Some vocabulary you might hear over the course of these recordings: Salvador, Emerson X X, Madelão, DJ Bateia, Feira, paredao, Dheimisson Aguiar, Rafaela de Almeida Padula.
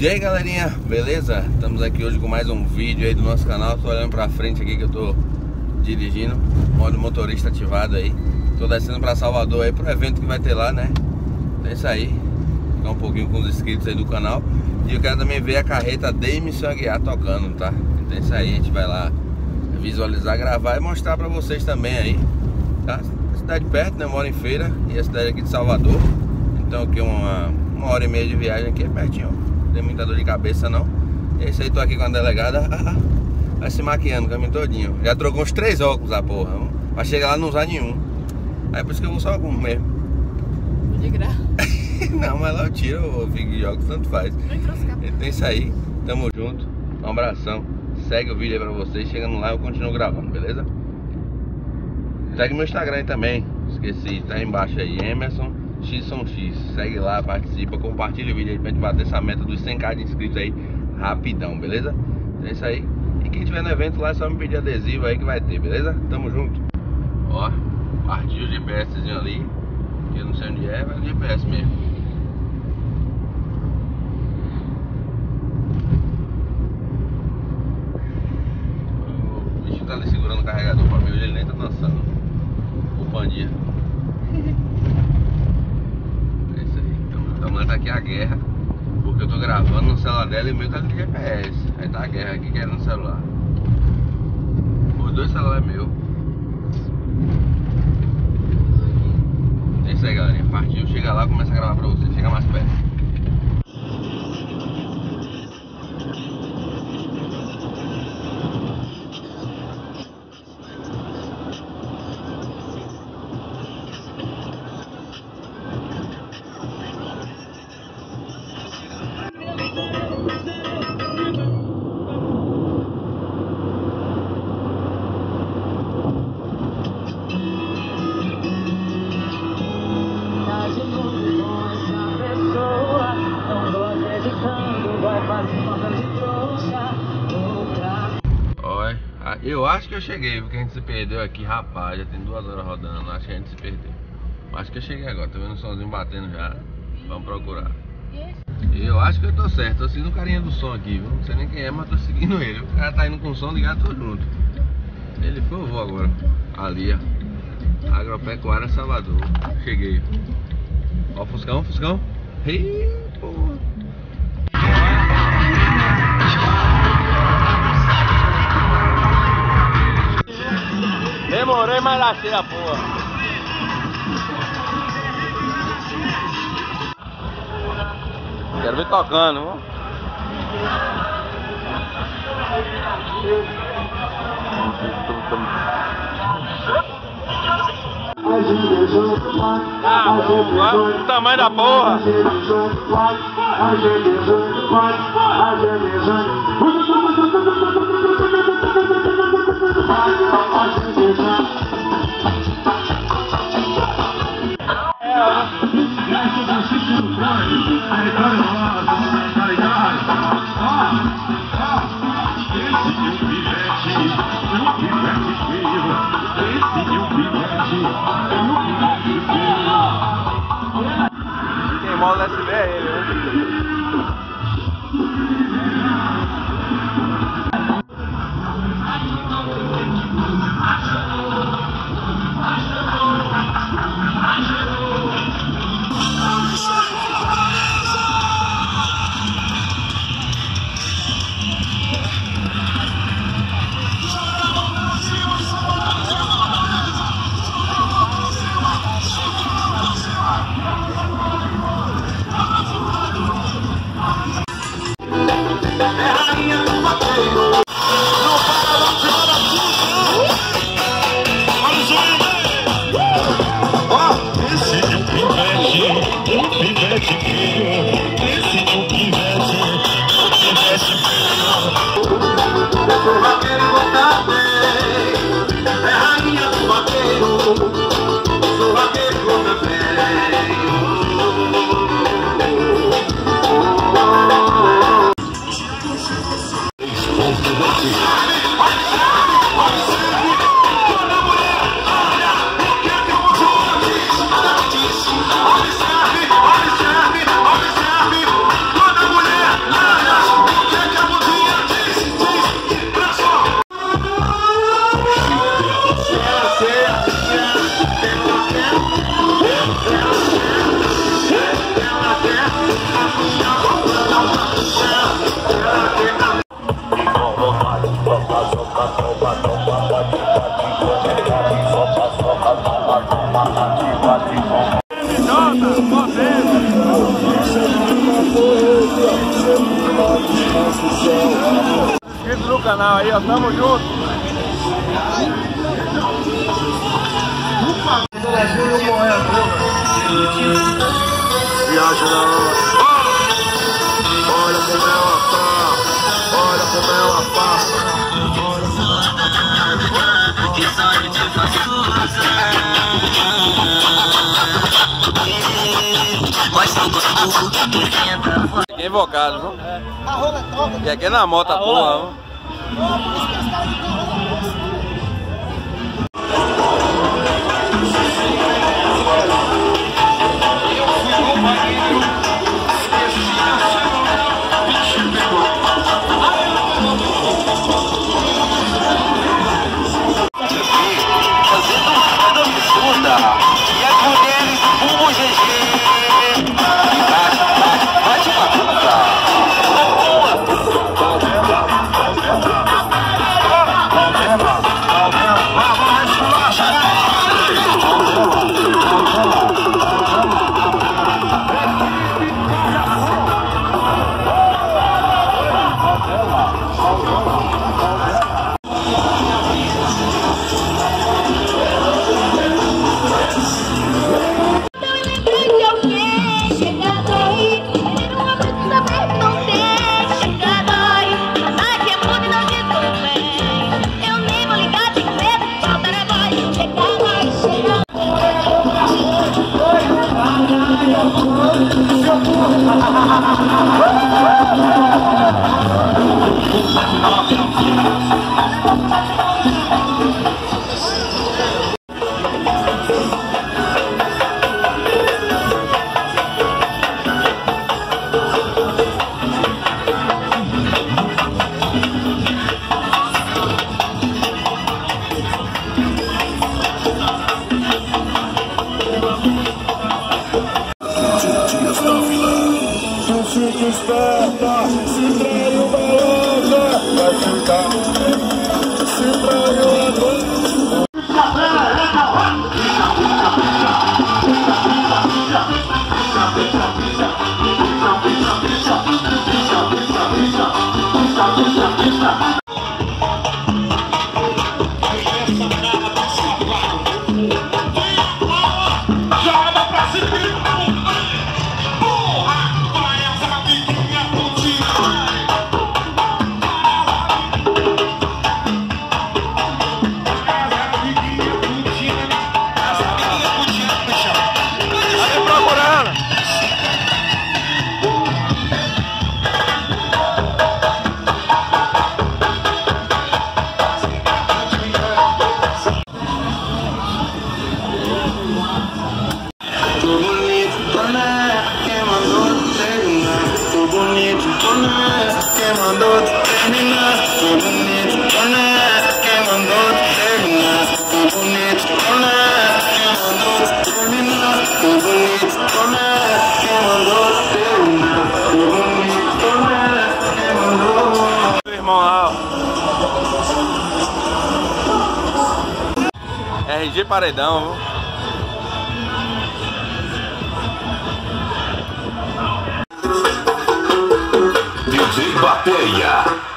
E aí galerinha, beleza? Estamos aqui hoje com mais um vídeo aí do nosso canal. Tô olhando pra frente aqui que eu tô dirigindo, modo motorista ativado aí. Tô descendo pra Salvador aí pro evento que vai ter lá, né? É isso aí, ficar um pouquinho com os inscritos aí do canal. E eu quero também ver a carreta Dheimisson Aguiar tocando, tá? Então é isso aí, a gente vai lá visualizar, gravar e mostrar pra vocês também aí, tá? Cidade perto, né? Eu moro em Feira e a cidade aqui de Salvador. Então aqui uma hora e meia de viagem aqui é pertinho, ó. Não tem muita dor de cabeça não. É isso aí, tô aqui com a delegada. Vai se maquiando o caminho todinho. Já trocou uns 3 óculos a porra, ó. Pra chegar lá não usar nenhum. Aí por isso que eu vou só algum mesmo. De graça. Não, mas lá eu tiro, eu fico de jogos, tanto faz. Então é isso aí, tamo junto. Um abração, segue o vídeo aí pra vocês. Chegando lá eu continuo gravando, beleza? Segue meu Instagram aí também. Esqueci, tá aí embaixo aí, Emerson X X. Segue lá, participa, compartilha o vídeo aí pra gente bater essa meta dos 100k de inscritos aí rapidão, beleza? Então é isso aí. E quem tiver no evento lá é só me pedir adesivo aí que vai ter, beleza? Tamo junto. Ó, partiu o GPSzinho ali. Eu não sei onde é, mas é GPS mesmo. O bicho tá ali segurando o carregador pra mim, ele nem tá dançando. O pandinha. É isso aí. Então nós tá aqui a guerra. Porque eu tô gravando no celular dela e o meu tá de GPS. Aí tá a guerra aqui querendo o celular. Os 2 celulares meus. É isso aí galerinha, partiu, chega lá, começa a gravar pra vocês, chega mais perto. Eu acho que eu cheguei, porque a gente se perdeu aqui, rapaz, já tem 2 horas rodando, acho que a gente se perdeu. Acho que eu cheguei agora, tô vendo o somzinho batendo já, vamos procurar. Eu acho que eu tô certo, tô seguindo o carinha do som aqui, viu? Não sei nem quem é, mas tô seguindo ele. O cara tá indo com o som ligado, tô junto. Ele foi, eu vou agora. Ali, ó, Agropecuária Salvador, cheguei. Ó, Fuscão, Fuscão. Ih, porra. Demorei, mas achei a porra. Quero ver tocando, viu? Ah, porra, olha o tamanho da porra. Quem mola USB é ele, né? Inscritos no canal aí, ó, tamo junto. Viaja na hora. Olha como ela tá, olha como ela passa. Que sorte de façusa. Mas são gostoso que tu tenta. Invocado, viu? E aqui é na moto, a porra, viu? RG Paredão, viu? DJ Bateia.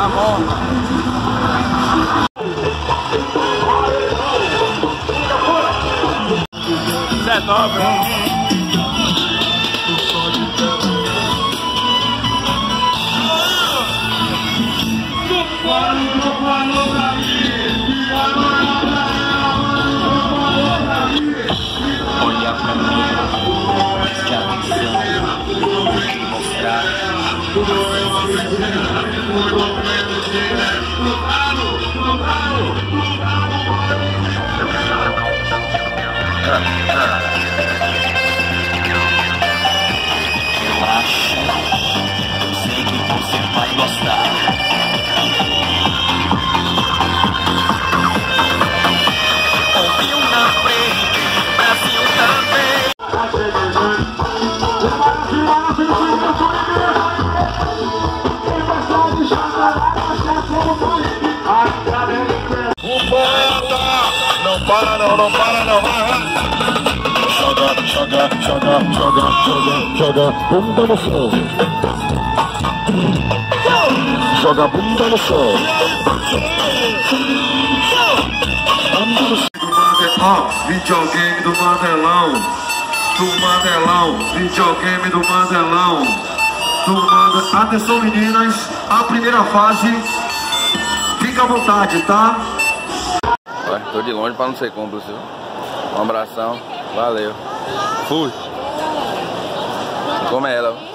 Tá bom. Isso é dobra. Joga bunda no chão, joga bunda no chão, bunda no chão. Videogame do Madelão, do Madelão, videogame do Madelão, do Madelão. Atenção meninas, a primeira fase, fica à vontade, tá? Ué, tô de longe pra não ser cúmplice. Um abração, valeu. Fui. Como é ela?